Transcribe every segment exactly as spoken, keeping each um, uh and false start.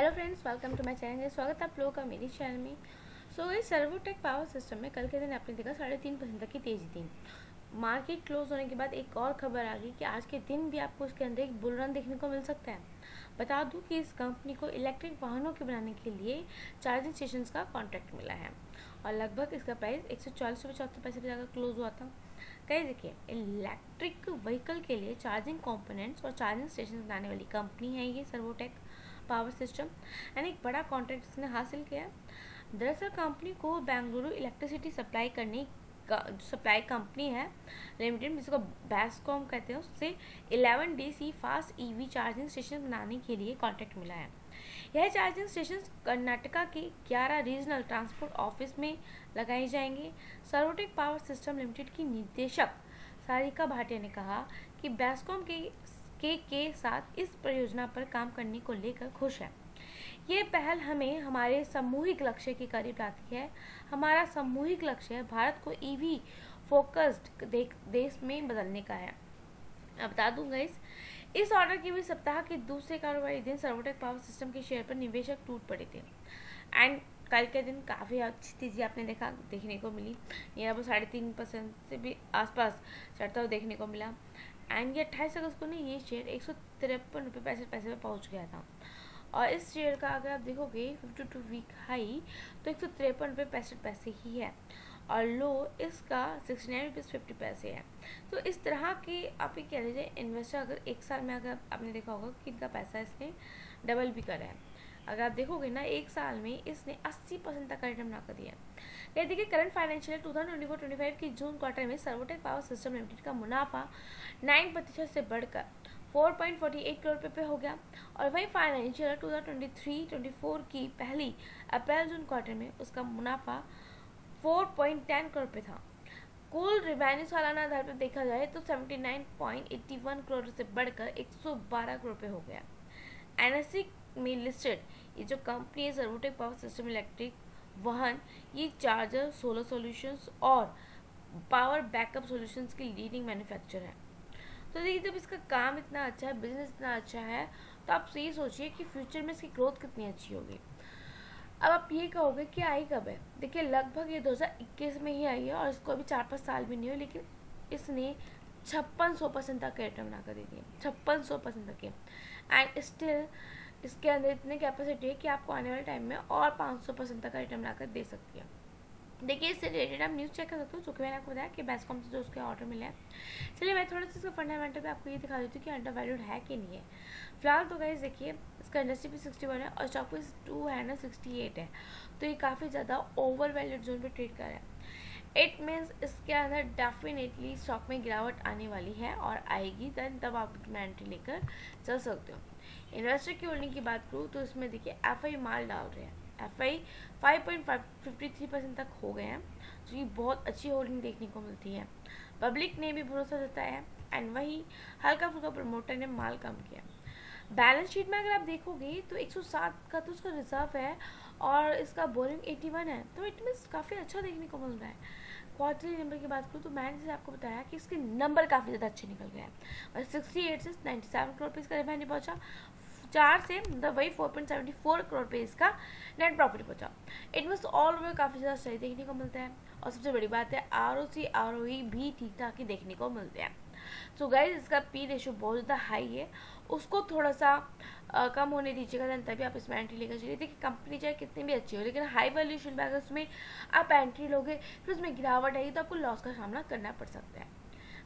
Hello friends, welcome to my channel. स्वागत है आप लोगों का मेरे चैनल में। सो so, इस सर्वोटेक पावर सिस्टम में कल के दिन आपने देखा साढ़े तीन परसेंट तक की तेजी थी। मार्केट क्लोज होने के बाद एक और खबर आ गई कि आज के दिन भी आपको इसके अंदर एक बुल रन देखने को मिल सकता है। बता दूं कि इस कंपनी को इलेक्ट्रिक वाहनों के बनाने के लिए चार्जिंग स्टेशन का कॉन्ट्रैक्ट मिला है और लगभग इसका प्राइस एक सौ चालीस रुपये चौहत्तर पैसे पर जाकर क्लोज हुआ था। कहीं देखिए, इलेक्ट्रिक व्हीकल के लिए चार्जिंग कॉम्पोनेंट्स और चार्जिंग स्टेशन बनाने वाली कंपनी है ये सर्वोटेक पावर सिस्टम, यानी एक बड़ा कॉन्ट्रैक्ट इसने हासिल किया। दरअसल कंपनी को बेंगलुरु इलेक्ट्रिसिटी सप्लाई करने सप्लाई कंपनी है लिमिटेड, जिसको बेस्कॉम कहते हैं, उससे eleven DC fast EV charging station बनाने के लिए कॉन्ट्रैक्ट मिला है। यह चार्जिंग स्टेशन कर्नाटका के ग्यारह रीजनल ट्रांसपोर्ट ऑफिस में लगाए जाएंगे। सर्वोटेक पावर सिस्टम लिमिटेड की निदेशक सारिका भाटे ने कहा कि बेस्कॉम के के के साथ इस परियोजना पर काम करने को लेकर खुश है। ये पहल हमें हमारे सामूहिक लक्ष्य के करीब लाती है। हमारा सामूहिक लक्ष्य भारत को ईवी फोकस्ड देश में बदलने का है। अब बता दूंगा इस इस ऑर्डर के भी सप्ताह के दूसरे कारोबारी दिन सर्वोटेक पावर सिस्टम के शेयर पर निवेशक टूट पड़े थे एंड कल के दिन काफ़ी अच्छी तेजी आपने देखा देखने को मिली। यहाँ पर साढ़े तीन परसेंट से भी आसपास चढ़ता हुआ देखने को मिला एंड ये अट्ठाईस अगस्त को ना ये शेयर एक सौ तिरपन रुपये पैंसठ पैसे पर पहुंच गया था। और इस शेयर का अगर आप देखोगे फिफ्टी टू वीक हाई तो एक सौ तिरपन रुपये पैंसठ पैसे ही है और लो इसका सिक्सटी नाइन रुपीज़ फिफ्टी पैसे है। तो इस तरह के आप ये कह लीजिए, इन्वेस्टर अगर एक साल में अगर आपने देखा होगा कि इनका पैसा इसने डबल भी करा है। अगर आप देखोगे ना एक साल में इसने अस्सी परसेंट तक का रिटर्न बना कर दिया है। देखिए, current financial two thousand twenty four twenty five की जून क्वार्टर में सर्वोटेक पावर सिस्टम लिमिटेड का मुनाफा नाइन प्रतिशत से बढ़कर चार पॉइंट फोर आठ करोड़ रुपये हो गया और वही financial two thousand twenty three twenty four की पहली अप्रैल जून क्वार्टर में उसका मुनाफा फोर पॉइंट टेन करोड़ रुपये था। कुल रिवेन्यू सालाना आधार पर देखा जाए तो seventy nine point eighty one crore से बढ़कर एक सौ बारह करोड़ रुपये हो गया। एनएससी में लिस्टेड ये जो कंपनी है सर्वोटेक पावर सिस्टम इलेक्ट्रिक वाहन, ये चार्जर, सोलर सॉल्यूशंस और पावर बैकअप सॉल्यूशंस की लीडिंग मैन्युफैक्चर है। तो देखिए, जब इसका काम इतना अच्छा है, बिजनेस इतना अच्छा है, तो आप ये सोचिए कि फ्यूचर में इसकी ग्रोथ कितनी अच्छी होगी। अब आप ये कहोगे कि आई कब है? देखिए, लगभग ये दो हज़ार इक्कीस में ही आई है और इसको अभी चार पाँच साल भी नहीं हुए, लेकिन इसने छप्पन सौ परसेंट तक के रिटर्न बना कर दे दिए, छप्पन सौ परसेंट तक के। एंड स्टिल इसके अंदर इतनी कैपेसिटी है कि आपको आने वाले टाइम में और पाँच सौ परसेंट तक का रिटर्न बनाकर दे सकती है। देखिए, इससे रिलेटेड आप न्यूज़ चेक कर सकते हो, जो कि मैंने आपको बताया कि बेस्कॉम से जो उसके ऑर्डर मिला है। चलिए, मैं थोड़ा सा इसका फंडामेंटल पे आपको ये दिखा देती हूँ कि अंडर वैल्यूड है कि नहीं है। फिलहाल तो गाइस देखिए, इसका इंडस्ट्री भी सिक्सटी वन है और स्टॉक भी टू है ना सिक्सटी एट है, तो ये काफ़ी ज़्यादा ओवर वैल्यूड जोन पर ट्रेड कर रहा है। इट मीन्स इसके अंदर डेफिनेटली स्टॉक में गिरावट आने वाली है और आएगी दैन तब आप एंट्री लेकर चल सकते हो। इन्वेस्टर की होल्डिंग की बात करूँ तो इसमें देखिए एफआई माल डाल रहे हैं। एफआई पाँच पॉइंट पाँच तीन परसेंट तक हो गए हैं, जो कि बहुत अच्छी होल्डिंग देखने को मिलती है। पब्लिक ने भी भरोसा जताया है एंड वही हल्का फुल्का प्रमोटर ने माल कम किया। बैलेंस शीट में अगर आप देखोगे तो एक सौ सात का तो उसका रिजर्व है और इसका बोरिंग इक्यासी है, तो इट मीन्स काफ़ी अच्छा देखने को मिल रहा है। क्वार्टरली नंबर की बात करूँ तो मैंने जैसे आपको बताया कि इसके नंबर काफ़ी ज़्यादा अच्छे निकल गए हैं और अड़सठ से सत्तानवे करोड़ रुपये इसका रेवेन्यू पहुँचा, चार से मतलब वही चार पॉइंट सात चार करोड़ रुपये इसका नेट प्रॉफिट पहुँचा। इट मीन्स ऑल ओवर काफ़ी ज़्यादा सही देखने को मिलता है और सबसे बड़ी बात है R O C R O ई भी ठीक ठाक ही देखने को मिलते हैं। सो so गाइज, इसका पी रेशो बहुत ज़्यादा हाई है, उसको थोड़ा सा आ, कम होने दीजिएगा तभी आप इसमें एंट्री लेकर चलिए। देखिए, कंपनी चाहे कितनी भी अच्छी हो, लेकिन हाई वैल्यूएशन में अगर उसमें आप एंट्री लोगे फिर उसमें गिरावट आएगी तो आपको लॉस का सामना करना पड़ सकता है।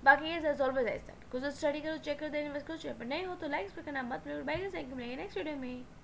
बाकी ये सर ऑलवेज आई सर कुछ स्टडी करो, चेक करो, देने इन्वेस्ट करो। चेक पर नहीं हो तो लाइक्स पे करना मत भूलो। बाय गाइस, थैंक यू, मिलेंगे नेक्स्ट वीडियो में।